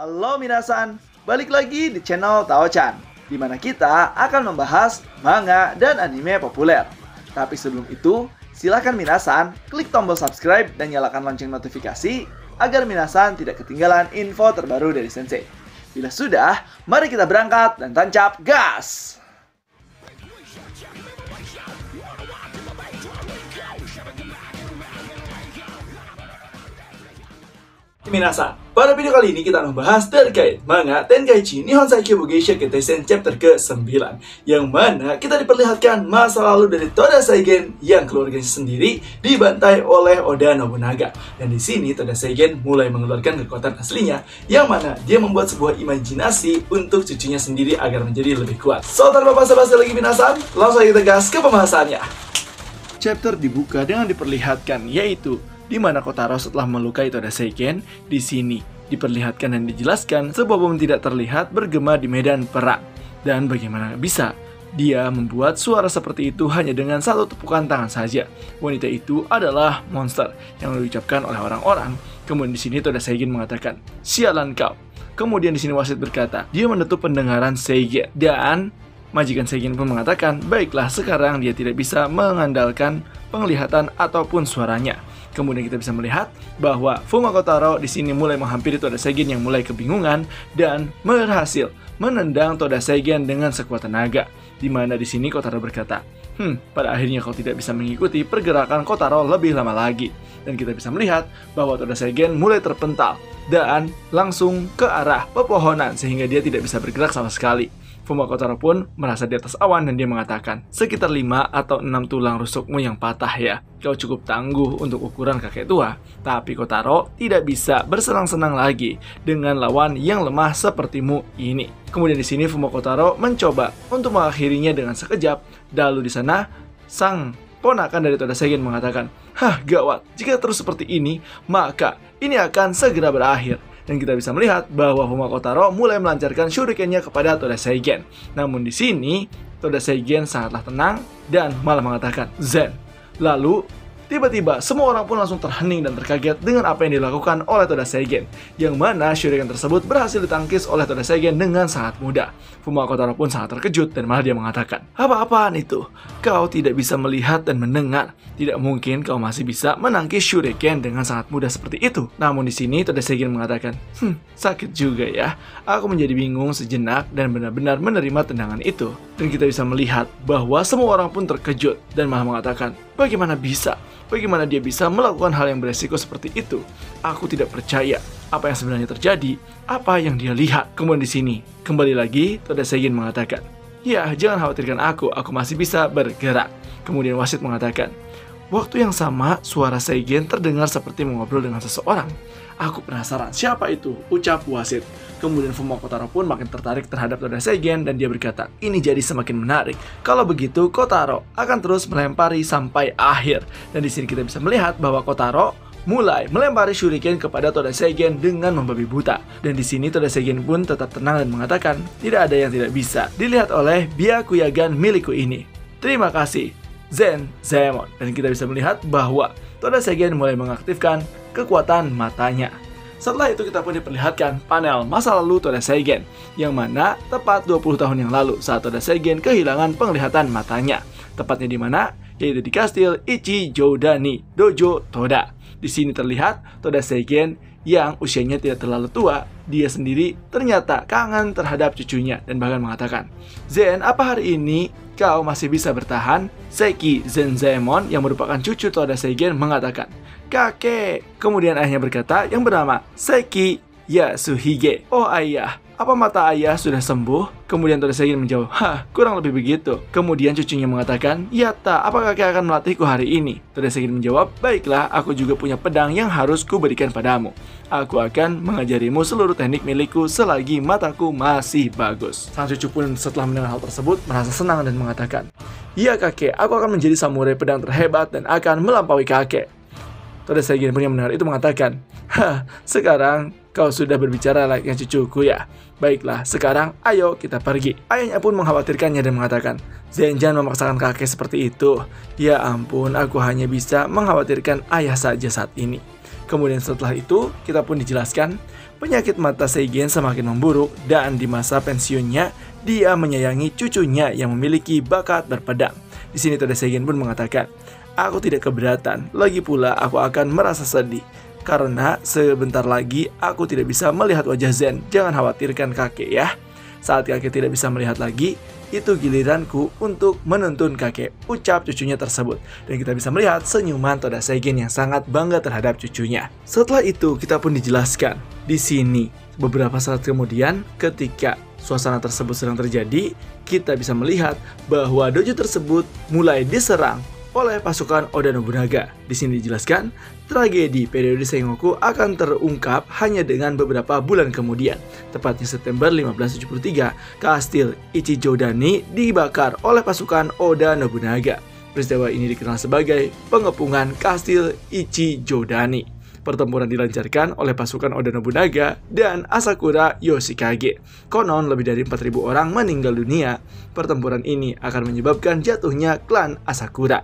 Halo minasan, balik lagi di channel Taochan, di mana kita akan membahas manga dan anime populer. Tapi sebelum itu, silahkan minasan klik tombol subscribe dan nyalakan lonceng notifikasi agar minasan tidak ketinggalan info terbaru dari sensei. Bila sudah, mari kita berangkat dan tancap gas! Minasan, pada video kali ini kita akan membahas terkait manga Tenkaichi Nihon Saikyobo Geisha Ketesen chapter ke-9, yang mana kita diperlihatkan masa lalu dari Toda Seigen yang keluarganya sendiri dibantai oleh Oda Nobunaga. Dan di sini Toda Seigen mulai mengeluarkan kekuatan aslinya, yang mana dia membuat sebuah imajinasi untuk cucunya sendiri agar menjadi lebih kuat. So tanpa basa-basi lagi minasan, langsung kita gas ke pembahasannya. Chapter dibuka dengan diperlihatkan, yaitu di mana Kotaro setelah melukai Toda Seigen. Di sini diperlihatkan dan dijelaskan sebuah bom tidak terlihat bergema di medan perang. Dan bagaimana bisa dia membuat suara seperti itu hanya dengan satu tepukan tangan saja? Wanita itu adalah monster yang diucapkan oleh orang-orang. Kemudian di sini Toda Seigen mengatakan, "Sialan kau." Kemudian di sini wasit berkata, dia menutup pendengaran Seigen, dan majikan Seigen pun mengatakan, baiklah sekarang dia tidak bisa mengandalkan penglihatan ataupun suaranya. Kemudian kita bisa melihat bahwa Fuma Kotaro di sini mulai menghampiri Toda Seigen yang mulai kebingungan dan berhasil menendang Toda Seigen dengan sekuat tenaga. Di mana di sini Kotaro berkata, pada akhirnya kau tidak bisa mengikuti pergerakan Kotaro lebih lama lagi. Dan kita bisa melihat bahwa Toda Seigen mulai terpental dan langsung ke arah pepohonan sehingga dia tidak bisa bergerak sama sekali. Fuma Kotaro pun merasa di atas awan dan dia mengatakan, sekitar 5 atau 6 tulang rusukmu yang patah ya. Kau cukup tangguh untuk ukuran kakek tua. Tapi Kotaro tidak bisa bersenang-senang lagi dengan lawan yang lemah sepertimu ini. Kemudian di sini Fuma Kotaro mencoba untuk mengakhirinya dengan sekejap. Lalu di sana sang ponakan dari Toda Seigen mengatakan, "Hah, gawat. Jika terus seperti ini, maka ini akan segera berakhir." Dan kita bisa melihat bahwa Fuma Kotaro mulai melancarkan shurikennya kepada Toda Seigen. Namun di sini Toda Seigen sangatlah tenang dan malah mengatakan zen. Lalu tiba-tiba semua orang pun langsung terhening dan terkaget dengan apa yang dilakukan oleh Toda Seigen, yang mana shuriken tersebut berhasil ditangkis oleh Toda Seigen dengan sangat mudah. Fuma Kotaro pun sangat terkejut dan malah dia mengatakan, "Apa-apaan itu? Kau tidak bisa melihat dan mendengar. Tidak mungkin kau masih bisa menangkis shuriken dengan sangat mudah seperti itu." Namun di sini Toda Seigen mengatakan, sakit juga ya. Aku menjadi bingung sejenak dan benar-benar menerima tendangan itu." Dan kita bisa melihat bahwa semua orang pun terkejut dan malah mengatakan, "Bagaimana bisa? Bagaimana dia bisa melakukan hal yang beresiko seperti itu? Aku tidak percaya apa yang sebenarnya terjadi, apa yang dia lihat." Kemudian di sini kembali lagi Toda Seigen mengatakan, "Ya, jangan khawatirkan aku masih bisa bergerak." Kemudian wasit mengatakan, "Waktu yang sama, suara Seigen terdengar seperti mengobrol dengan seseorang. Aku penasaran siapa itu," ucap wasit. Kemudian Fuma Kotaro pun makin tertarik terhadap Toda Seigen dan dia berkata, "Ini jadi semakin menarik. Kalau begitu, Kotaro akan terus melempari sampai akhir." Dan di sini kita bisa melihat bahwa Kotaro mulai melempari shuriken kepada Toda Seigen dengan membabi buta. Dan di sini Toda Seigen pun tetap tenang dan mengatakan, "Tidak ada yang tidak bisa dilihat oleh Byakuyagan milikku ini. Terima kasih. Zenzaemon." Dan kita bisa melihat bahwa Toda Seigen mulai mengaktifkan kekuatan matanya. Setelah itu kita pun diperlihatkan panel masa lalu Toda Seigen, yang mana tepat 20 tahun yang lalu saat Toda Seigen kehilangan penglihatan matanya. Tepatnya di mana? Yaitu di kastil Ichijodani Dojo Toda. Di sini terlihat Toda Seigen yang usianya tidak terlalu tua. Dia sendiri ternyata kangen terhadap cucunya dan bahkan mengatakan, "Zen, apa hari ini kau masih bisa bertahan?" Seki Zenzaemon yang merupakan cucu Toda Seigen mengatakan, "Kakek." Kemudian ayahnya berkata yang bernama Seki Yasuhige, "Oh ayah, apa mata ayah sudah sembuh?" Kemudian Toda Seigen menjawab, "Hah, kurang lebih begitu." Kemudian cucunya mengatakan, "Yata, apakah kakek akan melatihku hari ini?" Toda Seigen menjawab, "Baiklah, aku juga punya pedang yang harus kuberikan padamu. Aku akan mengajarimu seluruh teknik milikku selagi mataku masih bagus." Sang cucu pun setelah mendengar hal tersebut merasa senang dan mengatakan, "Iya kakek, aku akan menjadi samurai pedang terhebat dan akan melampaui kakek." Toda Seigen pun yang mendengar itu mengatakan, "Hah, sekarang kau sudah berbicara layaknya cucuku ya. Baiklah, sekarang ayo kita pergi." Ayahnya pun mengkhawatirkannya dan mengatakan, "Zen, jangan memaksakan kakek seperti itu. Ya ampun, aku hanya bisa mengkhawatirkan ayah saja saat ini." Kemudian setelah itu, kita pun dijelaskan penyakit mata Seigen semakin memburuk dan di masa pensiunnya dia menyayangi cucunya yang memiliki bakat berpedang. Di sini Toda Seigen pun mengatakan, "Aku tidak keberatan, lagi pula aku akan merasa sedih karena sebentar lagi aku tidak bisa melihat wajah Zen. Jangan khawatirkan kakek ya. Saat kakek tidak bisa melihat lagi, itu giliranku untuk menuntun kakek," ucap cucunya tersebut. Dan kita bisa melihat senyuman Toda Seigen yang sangat bangga terhadap cucunya. Setelah itu kita pun dijelaskan di sini beberapa saat kemudian ketika suasana tersebut sedang terjadi, kita bisa melihat bahwa dojo tersebut mulai diserang oleh pasukan Oda Nobunaga. Di sini dijelaskan, tragedi periode Sengoku akan terungkap hanya dengan beberapa bulan kemudian. Tepatnya September 1573, kastil Ichijodani dibakar oleh pasukan Oda Nobunaga. Peristiwa ini dikenal sebagai pengepungan kastil Ichijodani. Pertempuran dilancarkan oleh pasukan Oda Nobunaga dan Asakura Yoshikage. Konon lebih dari 4.000 orang meninggal dunia. Pertempuran ini akan menyebabkan jatuhnya klan Asakura.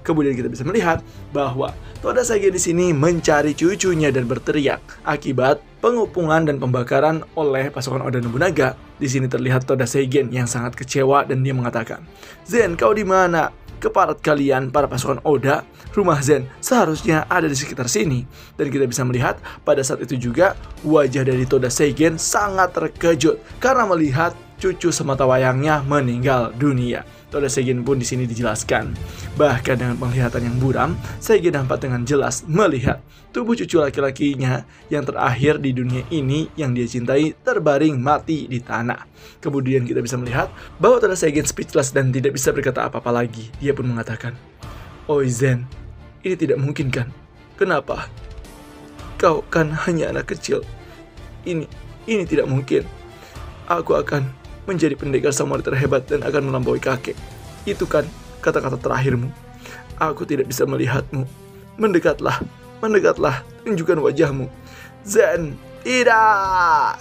Kemudian kita bisa melihat bahwa Toda Seigen di sini mencari cucunya dan berteriak akibat pengepungan dan pembakaran oleh pasukan Oda Nobunaga. Di sini terlihat Toda Seigen yang sangat kecewa dan dia mengatakan, "Zen, kau di mana? Keparat kalian para pasukan Oda, rumah Zen seharusnya ada di sekitar sini." Dan kita bisa melihat pada saat itu juga wajah dari Toda Seigen sangat terkejut karena melihat cucu semata wayangnya meninggal dunia. Toda Seigen pun di sini dijelaskan, bahkan dengan penglihatan yang buram, Seigen dapat dengan jelas melihat tubuh cucu laki-lakinya yang terakhir di dunia ini yang dia cintai terbaring mati di tanah. Kemudian kita bisa melihat bahwa Toda Seigen speechless dan tidak bisa berkata apa-apa lagi. Dia pun mengatakan, "Oi Zen, ini tidak mungkin kan? Kenapa? Kau kan hanya anak kecil. Ini tidak mungkin. Aku akan menjadi pendekar samurai terhebat dan akan melampaui kakek. Itu kan kata-kata terakhirmu. Aku tidak bisa melihatmu. Mendekatlah, mendekatlah, tunjukkan wajahmu. Zen, tidak!"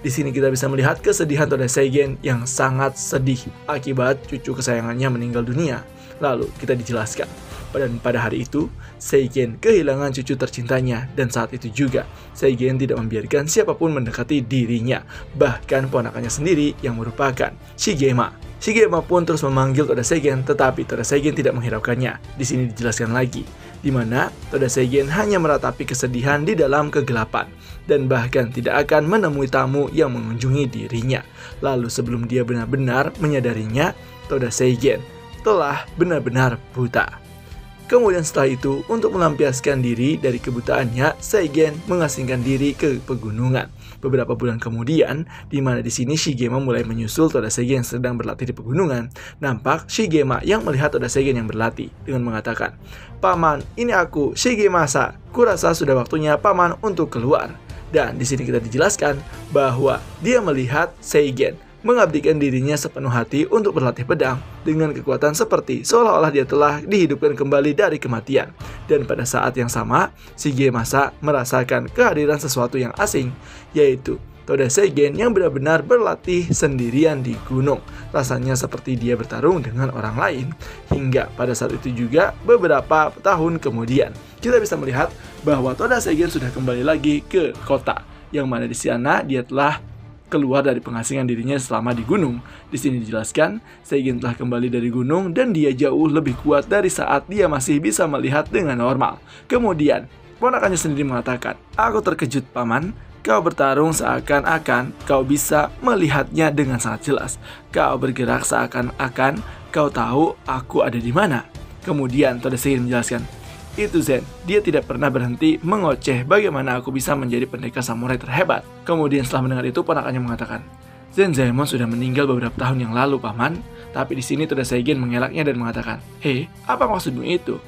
Di sini kita bisa melihat kesedihan Toda Seigen yang sangat sedih akibat cucu kesayangannya meninggal dunia. Lalu kita dijelaskan, dan pada hari itu Seigen kehilangan cucu tercintanya, dan saat itu juga Seigen tidak membiarkan siapapun mendekati dirinya, bahkan ponakannya sendiri yang merupakan Shigema pun terus memanggil Toda Seigen, tetapi Toda Seigen tidak menghiraukannya. Di sini dijelaskan lagi di mana Toda Seigen hanya meratapi kesedihan di dalam kegelapan dan bahkan tidak akan menemui tamu yang mengunjungi dirinya. Lalu sebelum dia benar-benar menyadarinya, Toda Seigen telah benar-benar buta. Kemudian setelah itu, untuk melampiaskan diri dari kebutaannya, Seigen mengasingkan diri ke pegunungan. Beberapa bulan kemudian, di mana di sini Shigema mulai menyusul Toda Seigen yang sedang berlatih di pegunungan. Nampak Shigema yang melihat Toda Seigen yang berlatih dengan mengatakan, "Paman, ini aku, Shigemasa. Kurasa sudah waktunya paman untuk keluar." Dan di sini kita dijelaskan bahwa dia melihat Seigen mengabdikan dirinya sepenuh hati untuk berlatih pedang dengan kekuatan seperti seolah-olah dia telah dihidupkan kembali dari kematian. Dan pada saat yang sama, Shigemasa merasakan kehadiran sesuatu yang asing, yaitu Toda Seigen yang benar-benar berlatih sendirian di gunung. Rasanya seperti dia bertarung dengan orang lain. Hingga pada saat itu juga beberapa tahun kemudian, kita bisa melihat bahwa Toda Seigen sudah kembali lagi ke kota, yang mana di sana dia telah keluar dari pengasingan dirinya selama di gunung. Di sini dijelaskan, Seigen telah kembali dari gunung dan dia jauh lebih kuat dari saat dia masih bisa melihat dengan normal. Kemudian, ponakannya sendiri mengatakan, "Aku terkejut paman, kau bertarung seakan-akan kau bisa melihatnya dengan sangat jelas. Kau bergerak seakan-akan kau tahu aku ada di mana." Kemudian Toda Seigen menjelaskan, "Itu Zen, dia tidak pernah berhenti mengoceh bagaimana aku bisa menjadi pendekar samurai terhebat." Kemudian setelah mendengar itu, ponakannya mengatakan, "Zenzaemon sudah meninggal beberapa tahun yang lalu, paman." Tapi di sini Toda Seigen mengelaknya dan mengatakan, "Hei, apa maksudmu itu?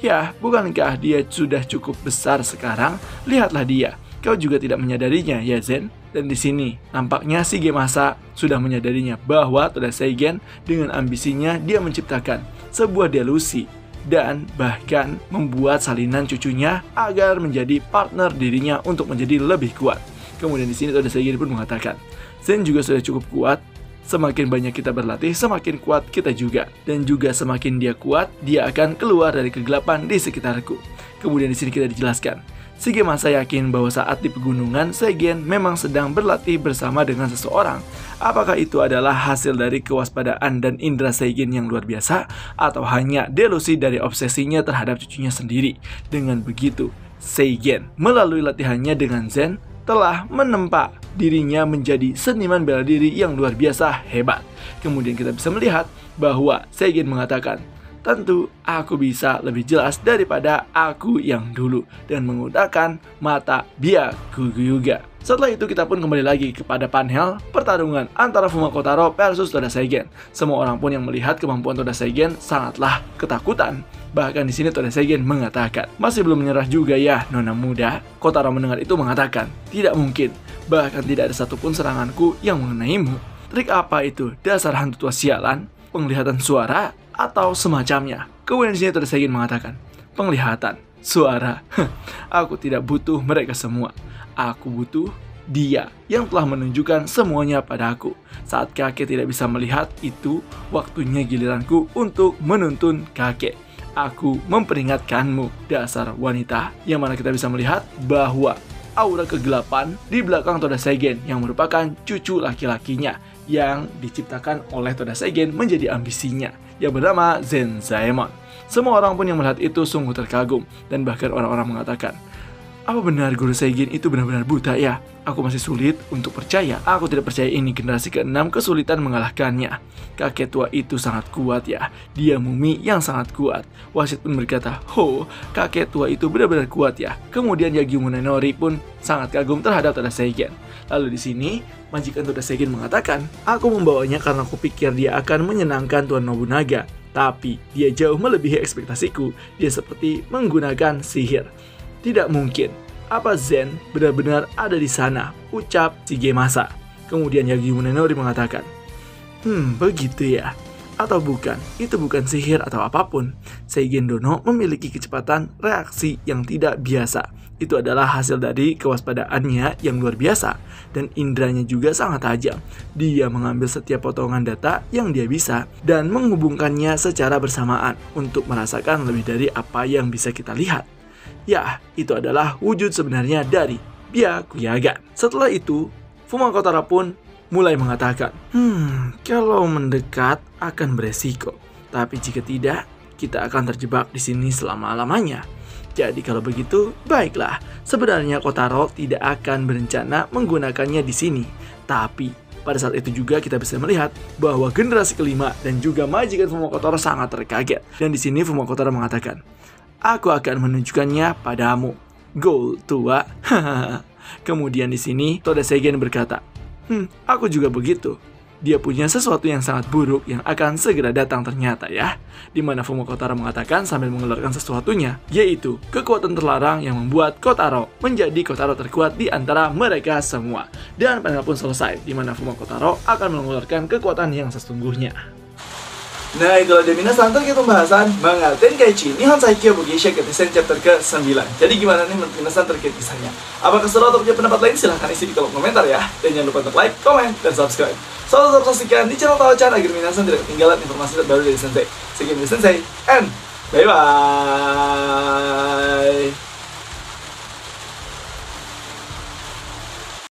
Ya, bukankah dia sudah cukup besar sekarang? Lihatlah dia, kau juga tidak menyadarinya ya Zen." Dan di sini nampaknya Shigemasa sudah menyadarinya bahwa Toda Seigen dengan ambisinya dia menciptakan sebuah delusi dan bahkan membuat salinan cucunya agar menjadi partner dirinya untuk menjadi lebih kuat. Kemudian di sini Toda Seigen pun mengatakan, "Zen juga sudah cukup kuat. Semakin banyak kita berlatih, semakin kuat kita juga. Dan juga semakin dia kuat, dia akan keluar dari kegelapan di sekitarku. Kemudian di sini kita dijelaskan. Shigemasa yakin bahwa saat di pegunungan, Seigen memang sedang berlatih bersama dengan seseorang. Apakah itu adalah hasil dari kewaspadaan dan indera Seigen yang luar biasa? Atau hanya delusi dari obsesinya terhadap cucunya sendiri? Dengan begitu, Seigen melalui latihannya dengan Zen telah menempa dirinya menjadi seniman bela diri yang luar biasa hebat. Kemudian kita bisa melihat bahwa Seigen mengatakan, tentu aku bisa lebih jelas daripada aku yang dulu, dan menggunakan mata Byakuyagan. Setelah itu kita pun kembali lagi kepada panel pertarungan antara Fuma Kotaro versus Toda Seigen. Semua orang pun yang melihat kemampuan Toda Seigen sangatlah ketakutan. Bahkan di sini Toda Seigen mengatakan, masih belum menyerah juga ya nona muda. Kotaro mendengar itu mengatakan, tidak mungkin. Bahkan tidak ada satupun seranganku yang mengenaimu. Trik apa itu? Dasar hantu tua sialan? Penglihatan suara? Atau semacamnya. Kemudian di sini Toda Seigen mengatakan, penglihatan, suara, aku tidak butuh mereka semua. Aku butuh dia yang telah menunjukkan semuanya pada aku. Saat kakek tidak bisa melihat itu, waktunya giliranku untuk menuntun kakek. Aku memperingatkanmu, dasar wanita. Yang mana kita bisa melihat bahwa aura kegelapan di belakang Toda Seigen yang merupakan cucu laki-lakinya yang diciptakan oleh Toda Seigen menjadi ambisinya yang bernama Zenzaemon. Semua orang pun yang melihat itu sungguh terkagum, dan bahkan orang-orang mengatakan, apa benar guru Seigen itu benar-benar buta ya? Aku masih sulit untuk percaya. Aku tidak percaya ini generasi ke-6 kesulitan mengalahkannya. Kakek tua itu sangat kuat ya. Dia mumi yang sangat kuat. Wasit pun berkata, ho, kakek tua itu benar-benar kuat ya. Kemudian Yagi Munenori pun sangat kagum terhadap Toda Seigen. Lalu di sini majikan Toda Seigen mengatakan, aku membawanya karena aku pikir dia akan menyenangkan Tuan Nobunaga. Tapi dia jauh melebihi ekspektasiku. Dia seperti menggunakan sihir. Tidak mungkin. Apa Zen benar-benar ada di sana? Ucap Shigemasa. Kemudian Yagi Munenori mengatakan, begitu ya. Atau bukan, itu bukan sihir atau apapun. Seigen Dono memiliki kecepatan reaksi yang tidak biasa. Itu adalah hasil dari kewaspadaannya yang luar biasa. Dan inderanya juga sangat tajam. Dia mengambil setiap potongan data yang dia bisa dan menghubungkannya secara bersamaan untuk merasakan lebih dari apa yang bisa kita lihat. Ya, itu adalah wujud sebenarnya dari Byakuyagan. Setelah itu, Fuma Kotaro pun mulai mengatakan, kalau mendekat akan beresiko, tapi jika tidak, kita akan terjebak di sini selama-lamanya. Jadi kalau begitu, baiklah. Sebenarnya Kotaro tidak akan berencana menggunakannya di sini. Tapi pada saat itu juga kita bisa melihat bahwa generasi ke-5 dan juga majikan Fuma Kotaro sangat terkaget. Dan di sini Fuma Kotaro mengatakan, aku akan menunjukkannya padamu, Gol tua. Kemudian di sini Toda Seigen berkata, aku juga begitu. Dia punya sesuatu yang sangat buruk yang akan segera datang ternyata ya. Dimana Fuma Kotaro mengatakan sambil mengeluarkan sesuatunya, yaitu kekuatan terlarang yang membuat Kotaro menjadi Kotaro terkuat di antara mereka semua. Dan panel pun selesai, dimana Fuma Kotaro akan mengeluarkan kekuatan yang sesungguhnya. Nah, itulah deh minasan terkait pembahasan manga Tenkaichi Nihon Saikyobo Geisha Ketesen chapter ke-9. Jadi gimana nih menurut minasan terkait kisahnya? Apakah seru atau punya pendapat lain? Silahkan isi di kolom komentar ya. Dan jangan lupa untuk like, komen, dan subscribe. Selalu tetap saksikan di channel Taochan agar minasan tidak ketinggalan informasi terbaru dari Sensei. Sekian dari Sensei, and bye-bye!